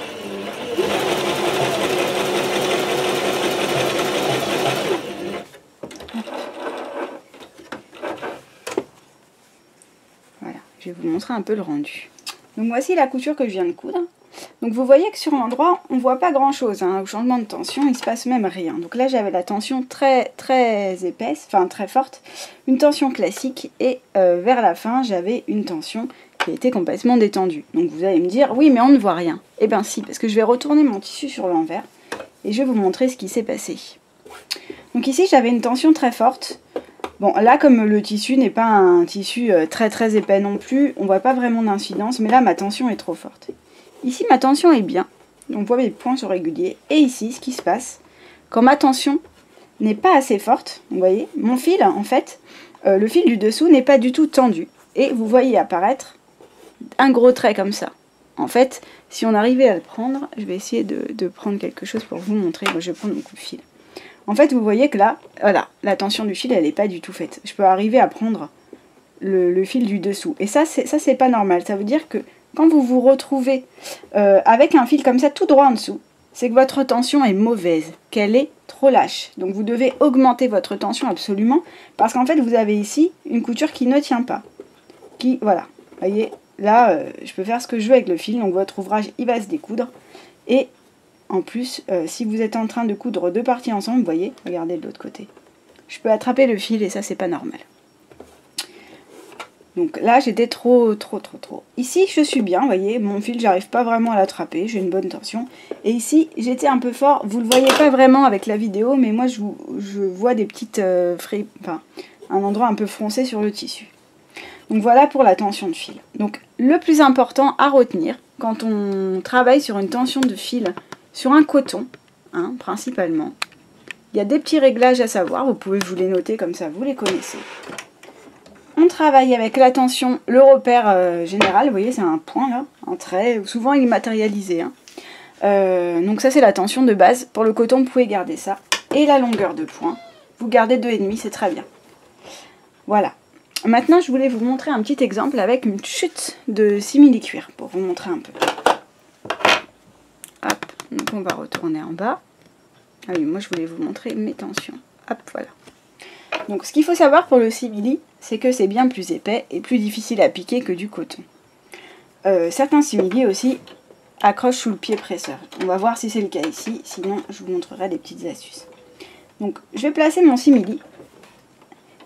Voilà, je vais vous montrer un peu le rendu. Donc voici la couture que je viens de coudre. Donc vous voyez que sur l'endroit, on ne voit pas grand chose, hein. Au changement de tension, il ne se passe même rien. Donc là, j'avais la tension très très épaisse, enfin très forte, une tension classique, et euh, vers la fin, j'avais une tension qui était complètement détendue. Donc vous allez me dire, oui mais on ne voit rien. Eh bien si, parce que je vais retourner mon tissu sur l'envers, et je vais vous montrer ce qui s'est passé. Donc ici, j'avais une tension très forte. Bon, là, comme le tissu n'est pas un tissu très très épais non plus, on ne voit pas vraiment d'incidence, mais là, ma tension est trop forte. Ici, ma tension est bien, on voit mes points sur régulier. Et ici, ce qui se passe, quand ma tension n'est pas assez forte, vous voyez, mon fil, en fait, euh, le fil du dessous n'est pas du tout tendu. Et vous voyez apparaître un gros trait comme ça. En fait, si on arrivait à le prendre, je vais essayer de, de prendre quelque chose pour vous montrer. Moi, je vais prendre mon coup de fil. En fait, vous voyez que là, voilà, la tension du fil, elle n'est pas du tout faite. Je peux arriver à prendre le, le fil du dessous. Et ça, c'est ça, c'est pas normal. Ça veut dire que quand vous vous retrouvez euh, avec un fil comme ça tout droit en dessous, c'est que votre tension est mauvaise, qu'elle est trop lâche. Donc vous devez augmenter votre tension absolument, parce qu'en fait vous avez ici une couture qui ne tient pas. Qui, voilà, vous voyez, là euh, je peux faire ce que je veux avec le fil, donc votre ouvrage il va se découdre. Et en plus, euh, si vous êtes en train de coudre deux parties ensemble, vous voyez, regardez de l'autre côté. Je peux attraper le fil et ça c'est pas normal. Donc là, j'étais trop, trop, trop, trop. Ici, je suis bien, vous voyez, mon fil, j'arrive pas vraiment à l'attraper, j'ai une bonne tension. Et ici, j'étais un peu fort, vous le voyez pas vraiment avec la vidéo, mais moi, je, vous, je vois des petites euh, frais, enfin, un endroit un peu froncé sur le tissu. Donc voilà pour la tension de fil. Donc le plus important à retenir, quand on travaille sur une tension de fil, sur un coton, hein, principalement, il y a des petits réglages à savoir, vous pouvez vous les noter comme ça, vous les connaissez. On travaille avec la tension, le repère euh, général, vous voyez c'est un point là, un trait, souvent il est matérialisé. Hein. Euh, donc ça c'est la tension de base, pour le coton vous pouvez garder ça. Et la longueur de point, vous gardez deux virgule cinq, c'est très bien. Voilà, maintenant je voulais vous montrer un petit exemple avec une chute de simili-cuir, pour vous montrer un peu. Hop, donc on va retourner en bas. Ah oui, moi je voulais vous montrer mes tensions, hop voilà. Donc ce qu'il faut savoir pour le simili, c'est que c'est bien plus épais et plus difficile à piquer que du coton. Euh, certains simili aussi accrochent sous le pied presseur. On va voir si c'est le cas ici, sinon je vous montrerai des petites astuces. Donc je vais placer mon simili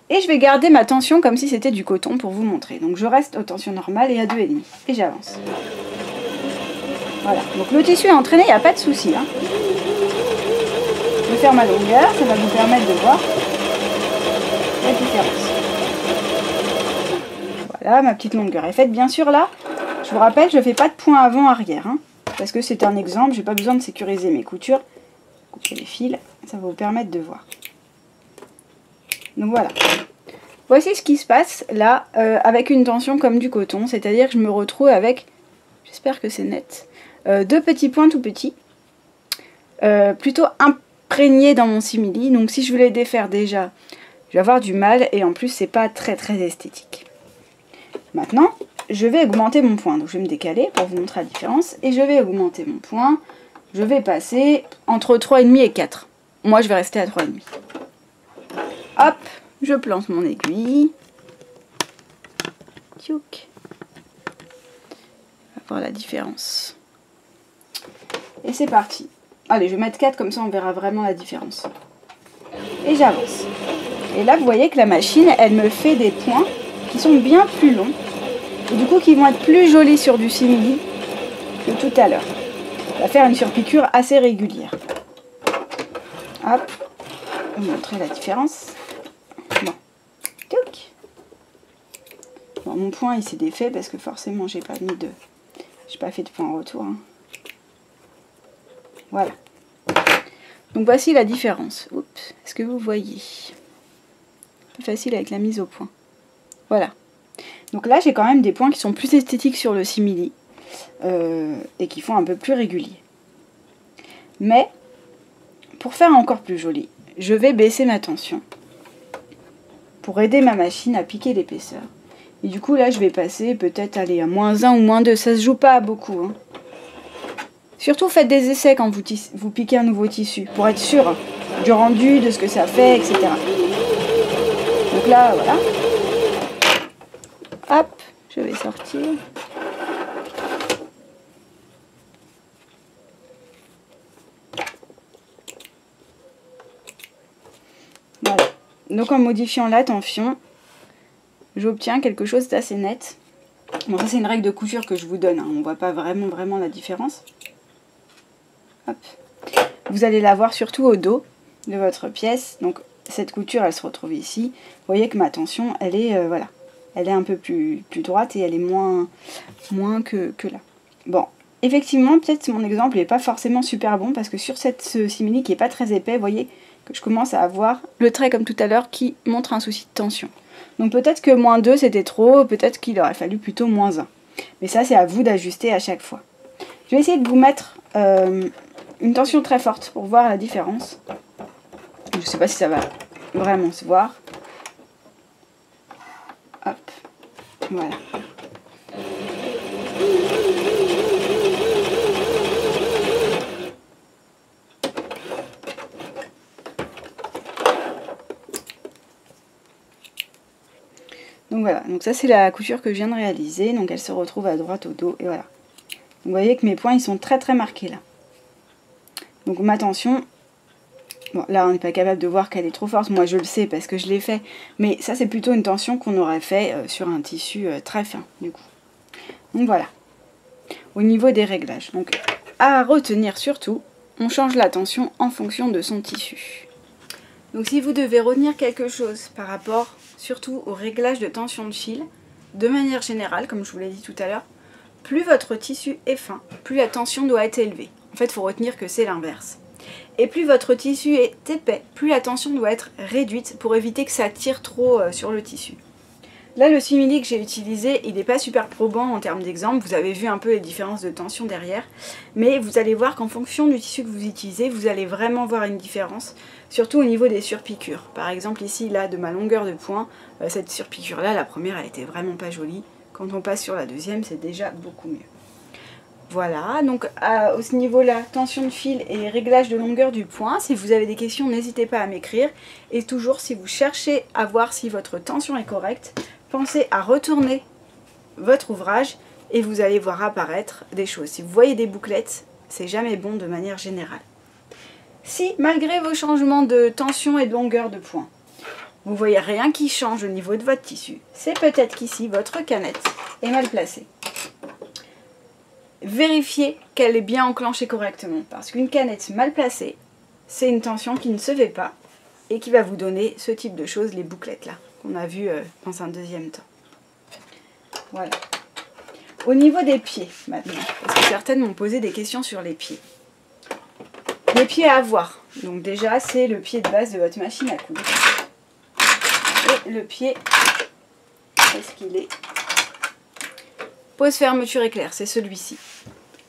et je vais garder ma tension comme si c'était du coton pour vous montrer. Donc je reste aux tensions normales et à deux virgule cinq et j'avance. Voilà, donc le tissu est entraîné, il n'y a pas de souci. Hein. Je vais faire ma longueur, ça va vous permettre de voir la différence. Voilà, ma petite longueur est faite. Bien sûr, là, je vous rappelle, je ne fais pas de point avant-arrière, hein, parce que c'est un exemple, j'ai pas besoin de sécuriser mes coutures. Couper les fils, ça va vous permettre de voir. Donc voilà. Voici ce qui se passe, là, euh, avec une tension comme du coton, c'est-à-dire que je me retrouve avec, j'espère que c'est net, euh, deux petits points tout petits, euh, plutôt imprégnés dans mon simili. Donc si je voulais défaire déjà, je vais avoir du mal et en plus c'est pas très très esthétique. Maintenant, je vais augmenter mon point. Donc je vais me décaler pour vous montrer la différence. Et je vais augmenter mon point. Je vais passer entre trois virgule cinq et quatre. Moi je vais rester à trois virgule cinq. Hop, je plante mon aiguille. Tchouk. On va voir la différence. Et c'est parti. Allez, je vais mettre quatre comme ça on verra vraiment la différence. Et j'avance. Et là, vous voyez que la machine, elle me fait des points qui sont bien plus longs et du coup qui vont être plus jolis sur du simili que tout à l'heure. On va faire une surpiqûre assez régulière. Hop, je vais vous montrer la différence. Bon, bon mon point il s'est défait parce que forcément j'ai pas mis de, j'ai pas fait de point en retour. Hein. Voilà. Donc voici la différence. Oups, est-ce que vous voyez ? plus facile avec la mise au point. Voilà. Donc là, j'ai quand même des points qui sont plus esthétiques sur le simili euh, et qui font un peu plus régulier. Mais, pour faire encore plus joli, je vais baisser ma tension pour aider ma machine à piquer l'épaisseur. Et du coup, là, je vais passer peut-être aller à moins un ou moins deux. Ça se joue pas beaucoup. Hein. Surtout, faites des essais quand vous, vous piquez un nouveau tissu pour être sûr du rendu, de ce que ça fait, et cetera. Donc là, voilà. Hop, je vais sortir. Voilà. Donc en modifiant la tension, j'obtiens quelque chose d'assez net. Bon, ça c'est une règle de couture que je vous donne, hein. On ne voit pas vraiment, vraiment la différence. Hop. Vous allez la voir surtout au dos de votre pièce. Donc cette couture, elle se retrouve ici. Vous voyez que ma tension, elle est... Euh, voilà. Elle est un peu plus, plus droite et elle est moins, moins que, que là. Bon, effectivement, peut-être mon exemple n'est pas forcément super bon parce que sur cette, ce simili qui n'est pas très épais, vous voyez que je commence à avoir le trait comme tout à l'heure qui montre un souci de tension. Donc peut-être que moins deux c'était trop, peut-être qu'il aurait fallu plutôt moins un. Mais ça, c'est à vous d'ajuster à chaque fois. Je vais essayer de vous mettre euh, une tension très forte pour voir la différence. Je ne sais pas si ça va vraiment se voir. Hop, voilà. Donc voilà, donc ça c'est la couture que je viens de réaliser, donc elle se retrouve à droite au dos, et voilà. Donc vous voyez que mes points ils sont très très marqués là. Donc ma tension... Bon, là on n'est pas capable de voir qu'elle est trop forte, moi je le sais parce que je l'ai fait, mais ça c'est plutôt une tension qu'on aurait fait euh, sur un tissu euh, très fin du coup. Donc voilà, au niveau des réglages, donc à retenir surtout, on change la tension en fonction de son tissu. Donc si vous devez retenir quelque chose par rapport surtout au réglage de tension de fil, de manière générale, comme je vous l'ai dit tout à l'heure, plus votre tissu est fin, plus la tension doit être élevée. En fait il faut retenir que c'est l'inverse. Et plus votre tissu est épais, plus la tension doit être réduite pour éviter que ça tire trop sur le tissu. Là, le simili que j'ai utilisé, il n'est pas super probant en termes d'exemple. Vous avez vu un peu les différences de tension derrière. Mais vous allez voir qu'en fonction du tissu que vous utilisez, vous allez vraiment voir une différence, surtout au niveau des surpiqûres. Par exemple, ici, là, de ma longueur de point, cette surpiqûre-là, la première, elle n'était vraiment pas jolie. Quand on passe sur la deuxième, c'est déjà beaucoup mieux. Voilà, donc à ce niveau-là, tension de fil et réglage de longueur du point. Si vous avez des questions, n'hésitez pas à m'écrire. Et toujours, si vous cherchez à voir si votre tension est correcte, pensez à retourner votre ouvrage et vous allez voir apparaître des choses. Si vous voyez des bouclettes, c'est jamais bon de manière générale. Si, malgré vos changements de tension et de longueur de point, vous ne voyez rien qui change au niveau de votre tissu, c'est peut-être qu'ici, votre canette est mal placée. Vérifiez qu'elle est bien enclenchée correctement, parce qu'une canette mal placée, c'est une tension qui ne se fait pas et qui va vous donner ce type de choses, les bouclettes là, qu'on a vu dans un deuxième temps. Voilà. Au niveau des pieds maintenant, parce que certaines m'ont posé des questions sur les pieds. Les pieds à avoir, donc déjà c'est le pied de base de votre machine à coudre. Et le pied, qu'est-ce qu'il est ? Pose fermeture éclair, c'est celui-ci.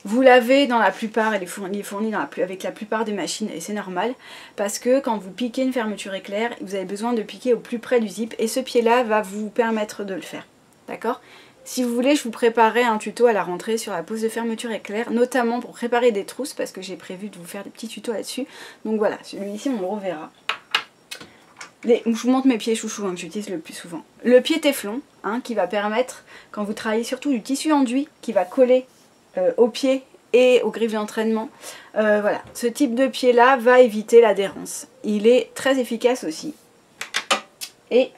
Vous l'avez dans la plupart, et il est fourni dans la, avec la plupart des machines, et c'est normal, parce que quand vous piquez une fermeture éclair, vous avez besoin de piquer au plus près du zip, et ce pied-là va vous permettre de le faire. D'accord ? Si vous voulez, je vous préparerai un tuto à la rentrée sur la pose de fermeture éclair, notamment pour préparer des trousses, parce que j'ai prévu de vous faire des petits tutos là-dessus. Donc voilà, celui-ci, on le reverra. Les, je vous montre mes pieds chouchous hein, que j'utilise le plus souvent. Le pied téflon, hein, qui va permettre, quand vous travaillez surtout du tissu enduit, qui va coller euh, aux pieds et aux griffes d'entraînement. Euh, voilà, ce type de pied-là va éviter l'adhérence. Il est très efficace aussi. Et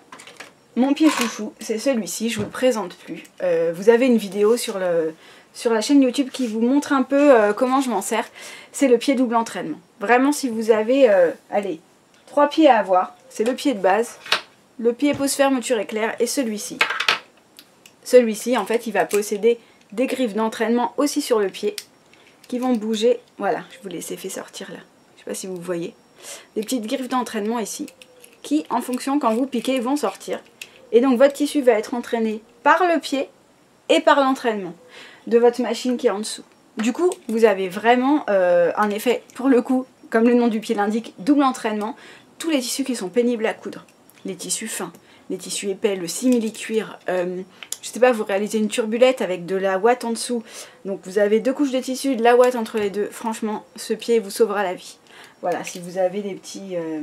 mon pied chouchou, c'est celui-ci, je ne vous le présente plus. Euh, vous avez une vidéo sur, le, sur la chaîne YouTube qui vous montre un peu euh, comment je m'en sers. C'est le pied double entraînement. Vraiment, si vous avez, euh, allez, trois pieds à avoir, c'est le pied de base, le pied pose fermeture éclair et celui-ci. Celui-ci, en fait, il va posséder des griffes d'entraînement aussi sur le pied qui vont bouger. Voilà, je vous les ai fait sortir là. Je ne sais pas si vous voyez. Des petites griffes d'entraînement ici qui, en fonction quand vous piquez, vont sortir. Et donc votre tissu va être entraîné par le pied et par l'entraînement de votre machine qui est en dessous. Du coup, vous avez vraiment euh, un effet, pour le coup, comme le nom du pied l'indique, double entraînement. Tous les tissus qui sont pénibles à coudre, les tissus fins, les tissus épais, le simili-cuir, euh, je sais pas, vous réalisez une turbulette avec de la ouate en dessous, donc vous avez deux couches de tissu, de la ouate entre les deux, franchement, ce pied vous sauvera la vie. Voilà, si vous avez des petits, euh,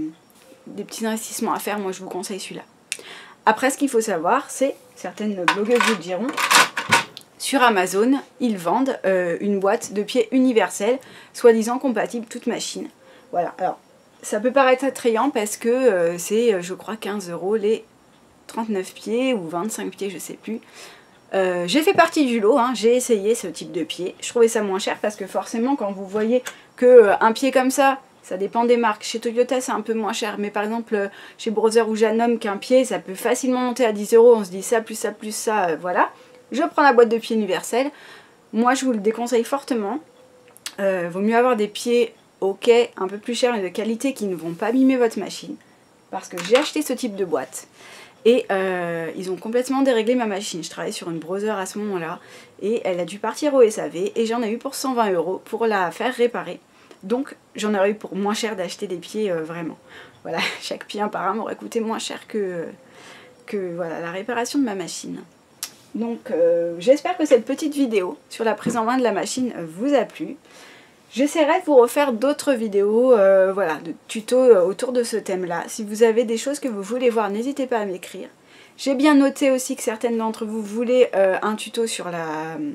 des petits investissements à faire, moi je vous conseille celui-là. Après, ce qu'il faut savoir, c'est, certaines blogueuses vous le diront, sur Amazon, ils vendent euh, une boîte de pieds universelle, soi-disant compatible toute machine. Voilà, alors, ça peut paraître attrayant parce que euh, c'est, je crois, quinze euros les trente-neuf pieds ou vingt-cinq pieds, je sais plus. Euh, j'ai fait partie du lot, hein, j'ai essayé ce type de pied. Je trouvais ça moins cher parce que forcément, quand vous voyez qu'un pied comme ça, ça dépend des marques. Chez Toyota, c'est un peu moins cher, mais par exemple, chez Brother ou Janome, qu'un pied, ça peut facilement monter à dix euros. On se dit ça, plus ça, plus ça, euh, voilà. Je prends la boîte de pieds universelle. Moi, je vous le déconseille fortement. Euh, vaut mieux avoir des pieds ok, un peu plus chers, mais de qualité, qui ne vont pas abîmer votre machine. Parce que j'ai acheté ce type de boîte. Et euh, ils ont complètement déréglé ma machine. Je travaillais sur une Brother à ce moment-là. Et elle a dû partir au S A V. Et j'en ai eu pour cent vingt euros pour la faire réparer. Donc j'en aurais eu pour moins cher d'acheter des pieds euh, vraiment. Voilà, chaque pied apparemment aurait coûté moins cher que, euh, que voilà, la réparation de ma machine. Donc euh, j'espère que cette petite vidéo sur la prise en main de la machine vous a plu. J'essaierai de vous refaire d'autres vidéos, euh, voilà, de tutos euh, autour de ce thème-là. Si vous avez des choses que vous voulez voir, n'hésitez pas à m'écrire. J'ai bien noté aussi que certaines d'entre vous voulaient euh, un tuto sur la euh,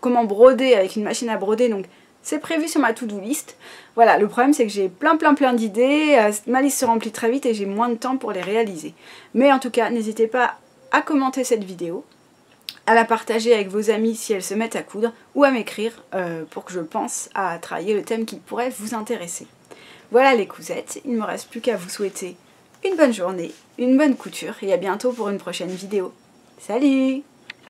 comment broder avec une machine à broder, donc c'est prévu sur ma to-do list. Voilà, le problème c'est que j'ai plein plein plein d'idées, euh, ma liste se remplit très vite et j'ai moins de temps pour les réaliser. Mais en tout cas, n'hésitez pas à commenter cette vidéo, à la partager avec vos amis si elles se mettent à coudre, ou à m'écrire euh, pour que je pense à travailler le thème qui pourrait vous intéresser. Voilà les cousettes, il ne me reste plus qu'à vous souhaiter une bonne journée, une bonne couture, et à bientôt pour une prochaine vidéo. Salut!